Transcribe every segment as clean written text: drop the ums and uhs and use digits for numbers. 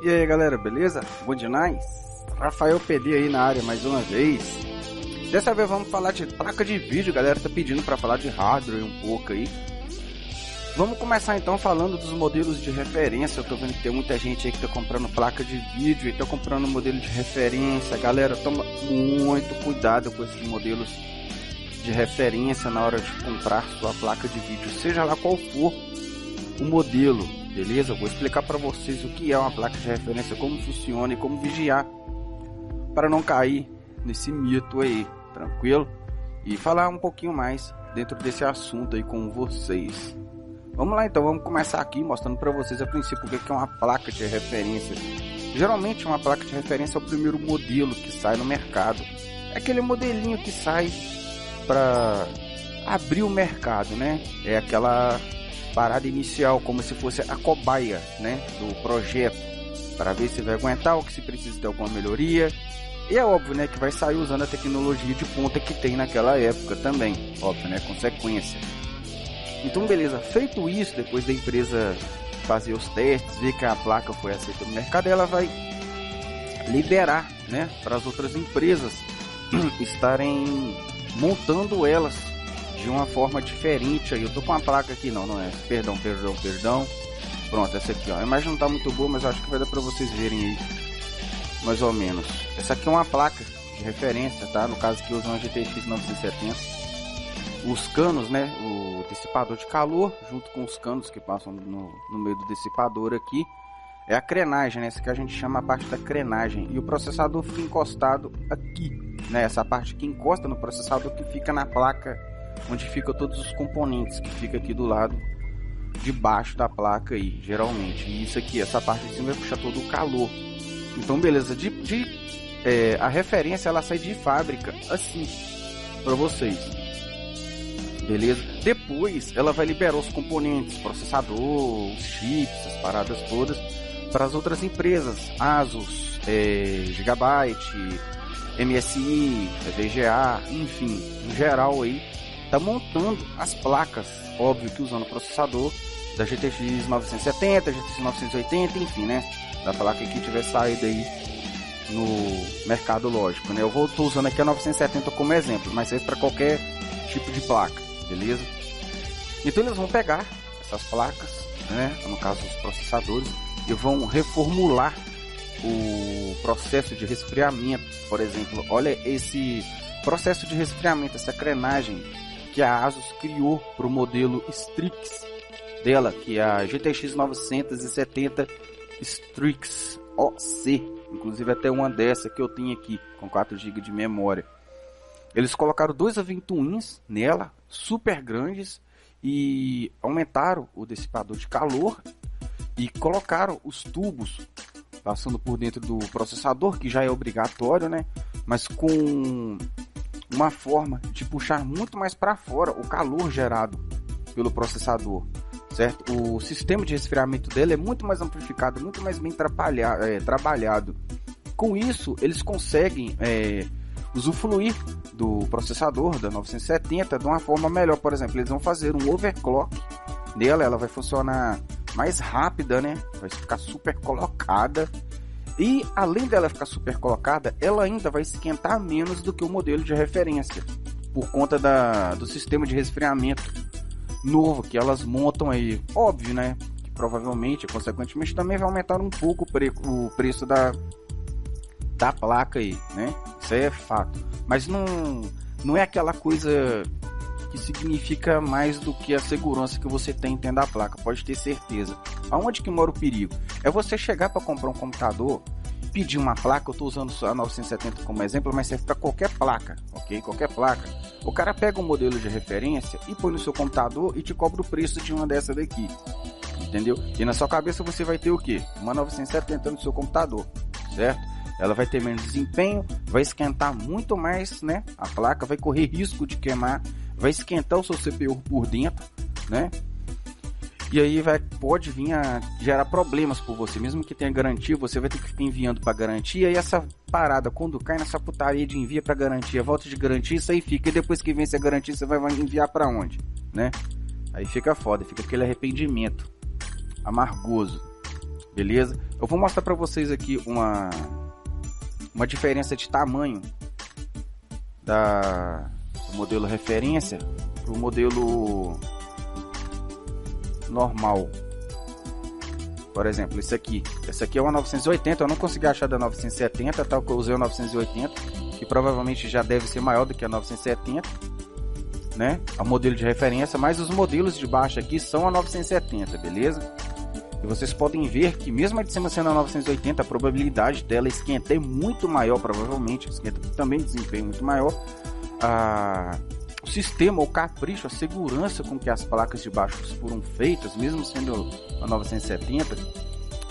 E aí galera, beleza? Good night? Rafael PD aí na área mais uma vez. Dessa vez vamos falar de placa de vídeo, galera tá pedindo para falar de hardware um pouco aí. Vamos começar então falando dos modelos de referência. Eu tô vendo que tem muita gente aí que tá comprando placa de vídeo e tá comprando modelo de referência. Galera, toma muito cuidado com esses modelos de referência na hora de comprar sua placa de vídeo, seja lá qual for o modelo, beleza? Eu vou explicar para vocês o que é uma placa de referência, como funciona e como vigiar para não cair nesse mito aí, tranquilo? E falar um pouquinho mais dentro desse assunto aí com vocês. Vamos lá então, vamos começar aqui mostrando para vocês a princípio o que é uma placa de referência. Geralmente uma placa de referência é o primeiro modelo que sai no mercado. É aquele modelinho que sai para abrir o mercado, né? É aquela parada inicial, como se fosse a cobaia, né, do projeto, para ver se vai aguentar ou que se precisa de alguma melhoria. E é óbvio, né, que vai sair usando a tecnologia de ponta que tem naquela época também, óbvio, né, consequência. Então beleza, feito isso, depois da empresa fazer os testes, ver que a placa foi aceita no mercado, ela vai liberar, né, para as outras empresas estarem montando elas de uma forma diferente. Aí eu tô com uma placa aqui, não é, perdão, pronto, essa aqui, ó, a imagem não tá muito boa, mas acho que vai dar para vocês verem aí, mais ou menos. Essa aqui é uma placa de referência, tá, no caso que usa uma GTX 970, os canos, né, o dissipador de calor, junto com os canos que passam no meio do dissipador aqui, é a crenagem, né, essa que a gente chama a parte da crenagem, e o processador fica encostado aqui, né, essa parte que encosta no processador que fica na placa, onde fica todos os componentes, que fica aqui do lado de baixo da placa aí, geralmente. E isso aqui, essa parte de cima vai puxar todo o calor. Então beleza, a referência ela sai de fábrica assim para vocês, beleza? Depois ela vai liberar os componentes, processador, os chips, as paradas todas para as outras empresas, ASUS, Gigabyte, MSI, VGA, enfim, em geral aí, tá montando as placas, óbvio que usando o processador da GTX 970, GTX 980, enfim, né, da placa que tiver saído aí no mercado, lógico, né. Eu vou usando aqui a 970 como exemplo, mas é para qualquer tipo de placa, beleza? Então eles vão pegar essas placas, né, no caso os processadores, e vão reformular o processo de resfriamento, por exemplo. Olha esse processo de resfriamento, essa crenagem que a ASUS criou para o modelo Strix dela, que é a GTX 970 Strix OC, inclusive até uma dessa que eu tenho aqui, com 4 GB de memória. Eles colocaram dois aventuins nela, super grandes, e aumentaram o dissipador de calor e colocaram os tubos passando por dentro do processador, que já é obrigatório, né? Mas com uma forma de puxar muito mais para fora o calor gerado pelo processador, certo? O sistema de resfriamento dele é muito mais amplificado, muito mais bem trabalhado. Com isso, eles conseguem usufruir do processador da 970 de uma forma melhor. Por exemplo, eles vão fazer um overclock nela, ela vai funcionar mais rápida, né? Vai ficar super colocada. E além dela ficar super colocada, ela ainda vai esquentar menos do que o modelo de referência, por conta do sistema de resfriamento novo que elas montam aí. Óbvio, né? Que provavelmente, consequentemente, também vai aumentar um pouco o preço da placa aí, né? Isso aí é fato. Mas não é aquela coisa que significa mais do que a segurança que você tem dentro da placa, pode ter certeza. Aonde que mora o perigo? É você chegar para comprar um computador, pedir uma placa, eu estou usando a 970 como exemplo, mas serve para qualquer placa, ok? Qualquer placa. O cara pega um modelo de referência e põe no seu computador e te cobra o preço de uma dessa daqui, entendeu? E na sua cabeça você vai ter o quê? Uma 970 no seu computador, certo? Ela vai ter menos desempenho, vai esquentar muito mais, né? A placa vai correr risco de queimar, vai esquentar o seu CPU por dentro, né? E aí pode vir a gerar problemas por você. Mesmo que tenha garantia, você vai ter que ficar enviando para garantia. E essa parada, quando cai nessa putaria de envia para garantia, volta de garantia, isso aí fica. E depois que vence a garantia, você vai enviar para onde, né? Aí fica foda, fica aquele arrependimento amargoso. beleza? Eu vou mostrar para vocês aqui uma diferença de tamanho do modelo referência para o modelo normal. Por exemplo, isso aqui. Essa aqui é uma 980, eu não consegui achar da 970, tal que eu usei a 980, que provavelmente já deve ser maior do que a 970, né? É o modelo de referência, mas os modelos de baixo aqui são a 970, beleza? E vocês podem ver que mesmo a de cima sendo a 980, a probabilidade dela esquentar é muito maior, provavelmente, esquenta também desempenho muito maior. O sistema, o capricho, a segurança com que as placas de baixo foram feitas, mesmo sendo a 970,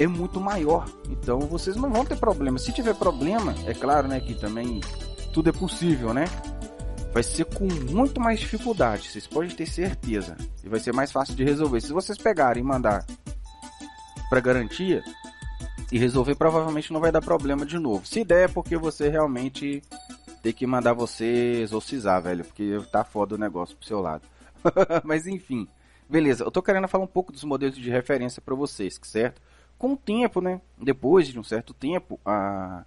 é muito maior. Então vocês não vão ter problema. Se tiver problema, é claro, né, que também tudo é possível, né? Vai ser com muito mais dificuldade, vocês podem ter certeza. E vai ser mais fácil de resolver. Se vocês pegarem e mandar para garantia e resolver, provavelmente não vai dar problema de novo. Se der, é porque você realmente tem que mandar você exorcizar, velho, porque tá foda o negócio pro seu lado. Mas enfim, beleza, eu tô querendo falar um pouco dos modelos de referência pra vocês, certo? Com o tempo, né, depois de um certo tempo, a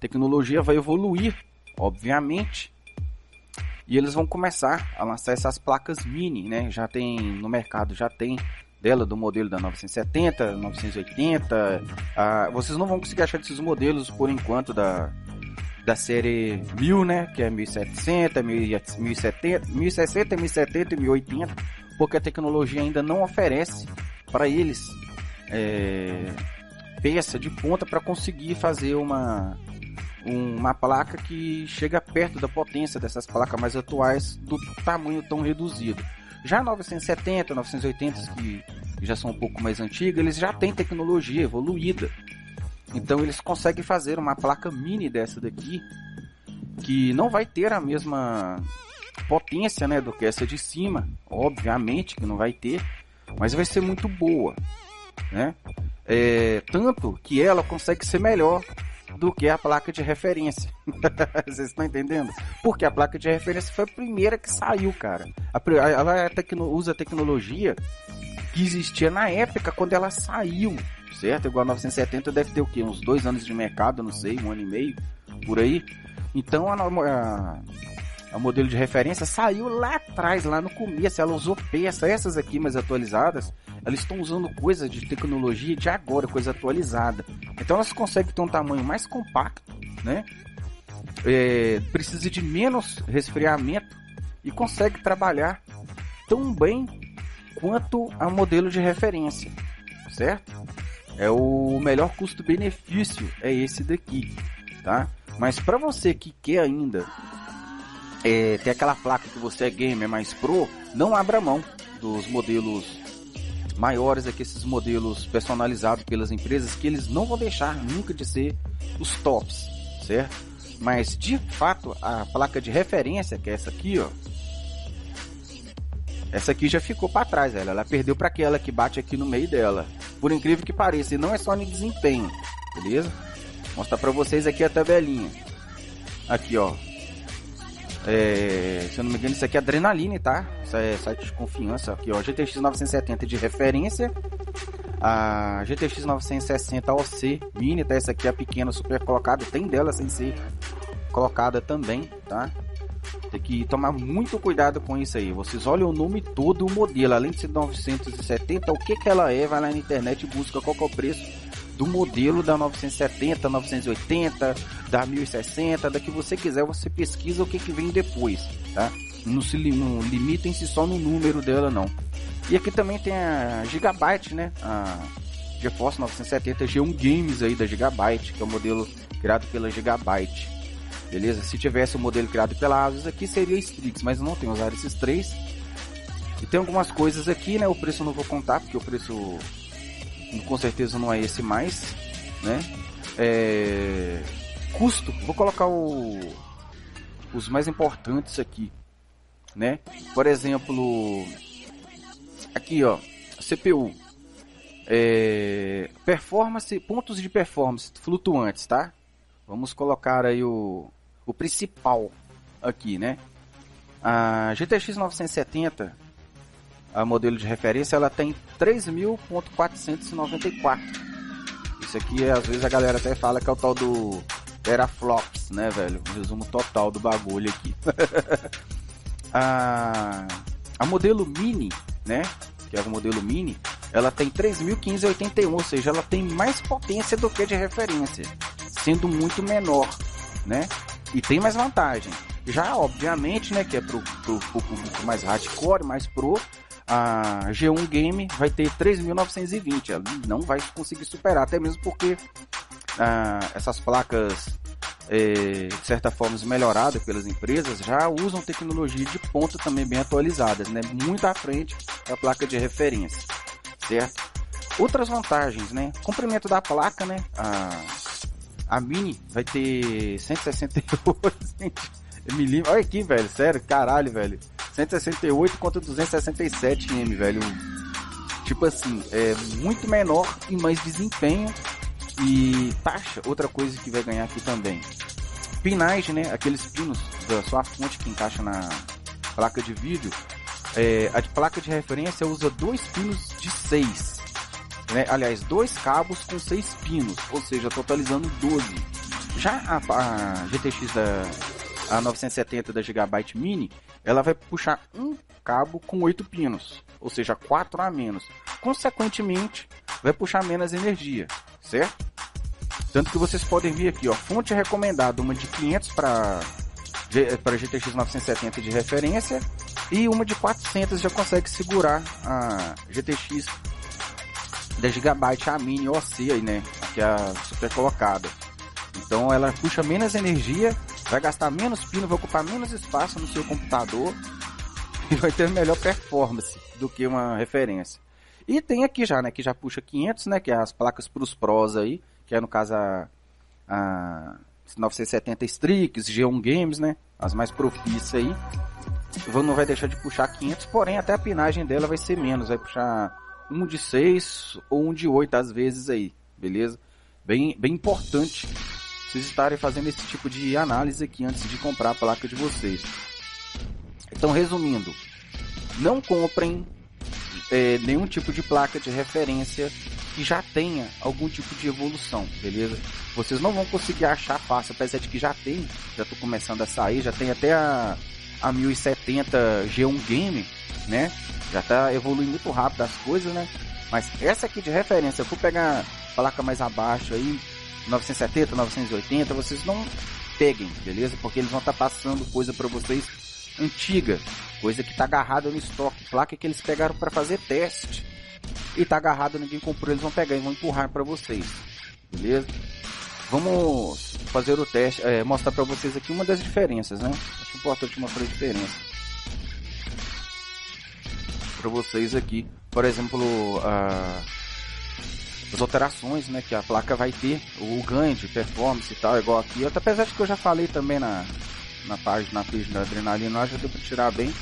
tecnologia vai evoluir, obviamente, e eles vão começar a lançar essas placas mini, né, já tem, no mercado já tem dela, do modelo da 970, 980, vocês não vão conseguir achar desses modelos por enquanto da série 1000, né, que é 1700, 1070, 1060, 1070 e 1080, porque a tecnologia ainda não oferece para eles peça de ponta para conseguir fazer uma placa que chega perto da potência dessas placas mais atuais do tamanho tão reduzido. Já 970, 980, que já são um pouco mais antigas, eles já têm tecnologia evoluída. Então eles conseguem fazer uma placa mini dessa daqui, que não vai ter a mesma potência, né, do que essa de cima, obviamente que não vai ter, mas vai ser muito boa, né? Tanto que ela consegue ser melhor do que a placa de referência. Vocês estão entendendo? Porque a placa de referência foi a primeira que saiu, cara. Ela usa a tecnologia que existia na época quando ela saiu, certo? Igual a 970 deve ter o que? Uns 2 anos de mercado, não sei, 1 ano e meio, por aí. Então a modelo de referência saiu lá atrás, lá no começo. Ela usou peças, essas aqui mais atualizadas, elas estão usando coisa de tecnologia de agora, coisa atualizada. Então elas conseguem ter um tamanho mais compacto, né? Precisa de menos resfriamento e consegue trabalhar tão bem quanto a modelo de referência, certo? É o melhor custo-benefício, é esse daqui, tá? Mas para você que quer ainda ter aquela placa que você é gamer mais pro, não abra mão dos modelos maiores aqui, esses modelos personalizados pelas empresas, que eles não vão deixar nunca de ser os tops, certo? Mas de fato a placa de referência, que é essa aqui, ó, essa aqui já ficou para trás, ela perdeu para aquela que bate aqui no meio dela, por incrível que pareça, e não é só no desempenho, beleza? Vou mostrar para vocês aqui a tabelinha, aqui, ó, se eu não me engano, isso aqui é Adrenaline, tá? Isso é site de confiança, aqui, ó, GTX 970 de referência, a GTX 960 OC Mini, tá? Essa aqui é a pequena super colocada, tem dela sem ser colocada também, tá? Tem que tomar muito cuidado com isso aí. Vocês olham o nome todo, o modelo. Além de ser 970, o que que ela é? Vai lá na internet e busca qual que é o preço do modelo da 970, 980, da 1060, da que você quiser. Você pesquisa o que que vem depois, tá? Não se limitem-se só no número dela, não. E aqui também tem a Gigabyte, né? A GeForce 970 G1 Games aí da Gigabyte, que é o modelo criado pela Gigabyte. Beleza? Se tivesse o modelo criado pela ASUS aqui, seria Strix, mas não tem, usar esses três. E tem algumas coisas aqui, né? O preço eu não vou contar, porque o preço com certeza não é esse mais, né? Custo, vou colocar os mais importantes aqui, né? Por exemplo, aqui, ó, CPU, performance, pontos de performance flutuantes, tá? Vamos colocar aí o principal aqui, né? A GTX 970, a modelo de referência, ela tem 3.494, Isso aqui, às vezes, a galera até fala que é o tal do teraflops, né, velho? Um resumo total do bagulho aqui. A modelo Mini, né, que é o modelo Mini, ela tem 3.581, ou seja, ela tem mais potência do que de referência, sendo muito menor, né, e tem mais vantagem. Já, obviamente, né, que é pro público mais hardcore, mais pro, a G1 Game vai ter 3.920, ela não vai conseguir superar, até mesmo porque essas placas, de certa forma, melhoradas pelas empresas, já usam tecnologia de ponta também bem atualizadas, né, muito à frente da placa de referência, certo? Outras vantagens, né, comprimento da placa, né, a Mini vai ter 168 milímetros, olha aqui, velho, sério, caralho, velho, 168 contra 267mm, velho. Tipo assim, é muito menor e mais desempenho e taxa. Outra coisa que vai ganhar aqui também, pinagem, né? Aqueles pinos da sua fonte que encaixa na placa de vídeo. A placa de referência usa 2 pinos de 6, né? Aliás, 2 cabos com 6 pinos, ou seja, totalizando 12. Já a GTX a 970 da Gigabyte Mini, ela vai puxar um cabo com 8 pinos, ou seja, 4 a menos. Consequentemente, vai puxar menos energia, certo? Tanto que vocês podem ver aqui, ó, fonte recomendada, uma de 500 para GTX 970 de referência e uma de 400 já consegue segurar a GTX da Gigabyte, a Mini OC aí, né, que é a super colocada. Então ela puxa menos energia, vai gastar menos pino, vai ocupar menos espaço no seu computador e vai ter melhor performance do que uma referência. E tem aqui já, né, que já puxa 500, né, que é as placas para os pros aí, que é no caso a 970 Strix, G1 Games, né, as mais profícias aí. Não vai deixar de puxar 500, porém até a pinagem dela vai ser menos, vai puxar um de 6 ou um de 8 às vezes aí, beleza? Bem importante vocês estarem fazendo esse tipo de análise aqui antes de comprar a placa de vocês. Então, resumindo, não comprem nenhum tipo de placa de referência que já tenha algum tipo de evolução, beleza? Vocês não vão conseguir achar fácil, apesar de que já tem, já estou começando a sair, já tem até a 1070 G1 Game, né? Já está evoluindo muito rápido as coisas, né? Mas essa aqui de referência, eu vou pegar placa mais abaixo aí, 970, 980, vocês não peguem, beleza? Porque eles vão estar passando coisa para vocês antiga, coisa que está agarrada no estoque, placa que eles pegaram para fazer teste e está agarrada, ninguém comprou, eles vão pegar e vão empurrar para vocês, beleza? Vamos fazer o teste, mostrar para vocês aqui uma das diferenças, né? Acho importante mostrar a diferença para vocês aqui, por exemplo, as alterações, né, que a placa vai ter, o ganho de performance e tal, igual aqui. Apesar de que eu já falei também na página da Adrenaline, nós já deu para tirar bem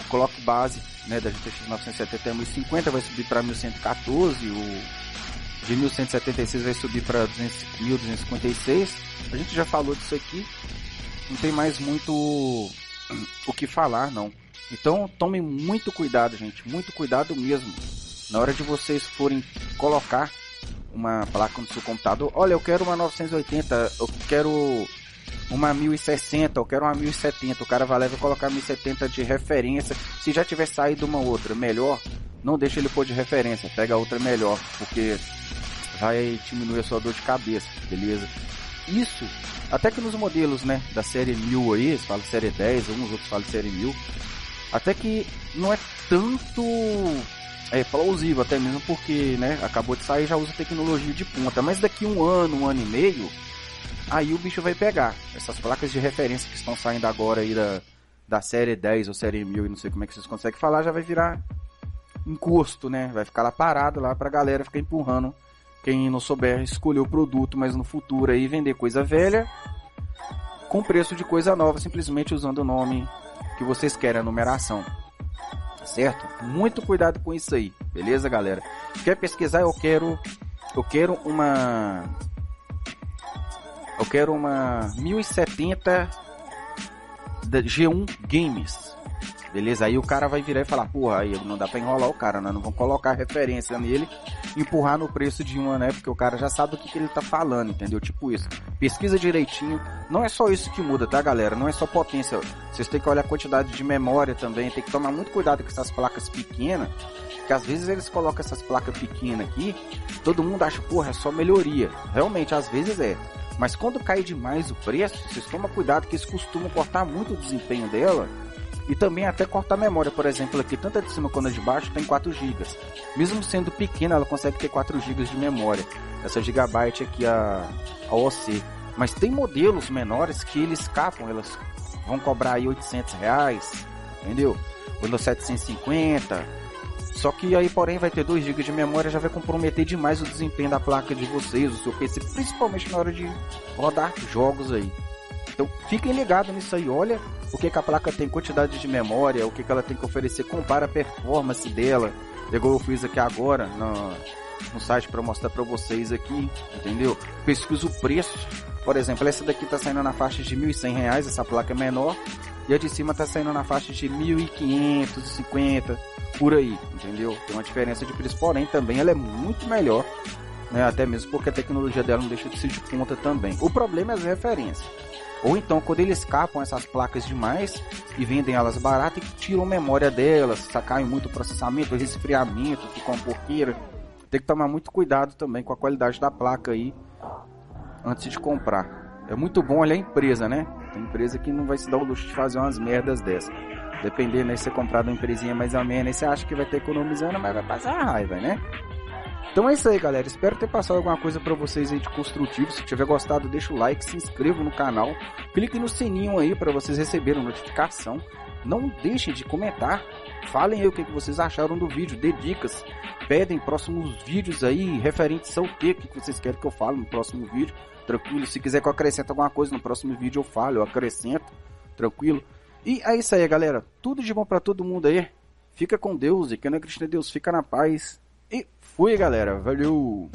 o clock base, né, da GTX 970 a 1050 vai subir para 1114, o de 1176 vai subir para 1256. A gente já falou disso aqui, não tem mais muito o que falar, não. Então tomem muito cuidado, gente, muito cuidado mesmo. Na hora de vocês forem colocar uma placa no seu computador, olha, eu quero uma 980, eu quero uma 1060, eu quero uma 1070, o cara vai lá e vai colocar 1070 de referência. Se já tiver saído uma outra melhor, não deixa ele pôr de referência, pega outra melhor, porque vai diminuir a sua dor de cabeça, beleza? Isso, até que nos modelos, né, da série 1000 aí, eles falam série 10, alguns outros falam série 1000, até que não é tanto... é plausível, até mesmo porque, né, acabou de sair, já usa tecnologia de ponta. Mas daqui um ano e meio, aí o bicho vai pegar. Essas placas de referência que estão saindo agora aí da série 10 ou série 1000, e não sei como é que vocês conseguem falar, já vai virar encosto, né? Vai ficar lá parado, lá pra galera ficar empurrando. Quem não souber escolher o produto, mas no futuro aí vender coisa velha com preço de coisa nova, simplesmente usando o nome que vocês querem, a numeração. Certo? Muito cuidado com isso aí, beleza, galera? Quer pesquisar? Eu quero uma 1070 da G1 Games, beleza? Aí o cara vai virar e falar, porra, aí não dá pra enrolar o cara, nós não vamos colocar referência nele, empurrar no preço de uma, né? Porque o cara já sabe do que ele tá falando, entendeu? Tipo isso. Pesquisa direitinho. Não é só isso que muda, tá, galera? Não é só potência. Vocês têm que olhar a quantidade de memória também. Tem que tomar muito cuidado com essas placas pequenas. Que às vezes eles colocam essas placas pequenas aqui. Todo mundo acha, porra, é só melhoria. Realmente, às vezes é. Mas quando cai demais o preço, vocês tomam cuidado que eles costumam cortar muito o desempenho dela. E também até cortar a memória, por exemplo, aqui, tanto a de cima quanto a de baixo, tem 4 GB. Mesmo sendo pequena, ela consegue ter 4 GB de memória. Essa Gigabyte aqui, a OC. Mas tem modelos menores que eles escapam, elas vão cobrar aí R$800, entendeu? Ou 750. Só que aí, porém, vai ter 2 GB de memória, já vai comprometer demais o desempenho da placa de vocês, o seu PC, principalmente na hora de rodar jogos aí. Então, fiquem ligados nisso aí, olha o que a placa tem, quantidade de memória, o que ela tem que oferecer, compara a performance dela, igual eu fiz aqui agora no site para mostrar para vocês aqui, entendeu? Pesquisa o preço, por exemplo, essa daqui tá saindo na faixa de R$1.100, essa placa é menor, e a de cima tá saindo na faixa de R$1.550, por aí, entendeu? Tem uma diferença de preço, porém também ela é muito melhor, né? Até mesmo porque a tecnologia dela não deixa de ser de ponta também. O problema é as referências. Ou então, quando eles capam essas placas demais e vendem elas baratas e tiram memória delas, sacaem muito processamento, resfriamento, ficam uma porqueira. Tem que tomar muito cuidado também com a qualidade da placa aí antes de comprar. É muito bom olhar a empresa, né? Tem empresa que não vai se dar o luxo de fazer umas merdas dessas. Dependendo, né, se você comprar uma empresinha mais ou menos, você acha que vai estar economizando, mas vai passar a raiva, né? Então é isso aí, galera, espero ter passado alguma coisa pra vocês aí de construtivo. Se tiver gostado, deixa o like, se inscreva no canal, clique no sininho aí pra vocês receberem notificação. Não deixem de comentar, falem aí o que vocês acharam do vídeo, dê dicas, pedem próximos vídeos aí referentes ao que vocês querem que eu fale no próximo vídeo, tranquilo. Se quiser que eu acrescente alguma coisa no próximo vídeo, eu falo, eu acrescento, tranquilo. E é isso aí, galera, tudo de bom pra todo mundo aí, fica com Deus, e quem não é cristão em Deus, fica na paz. E fui, galera. Valeu!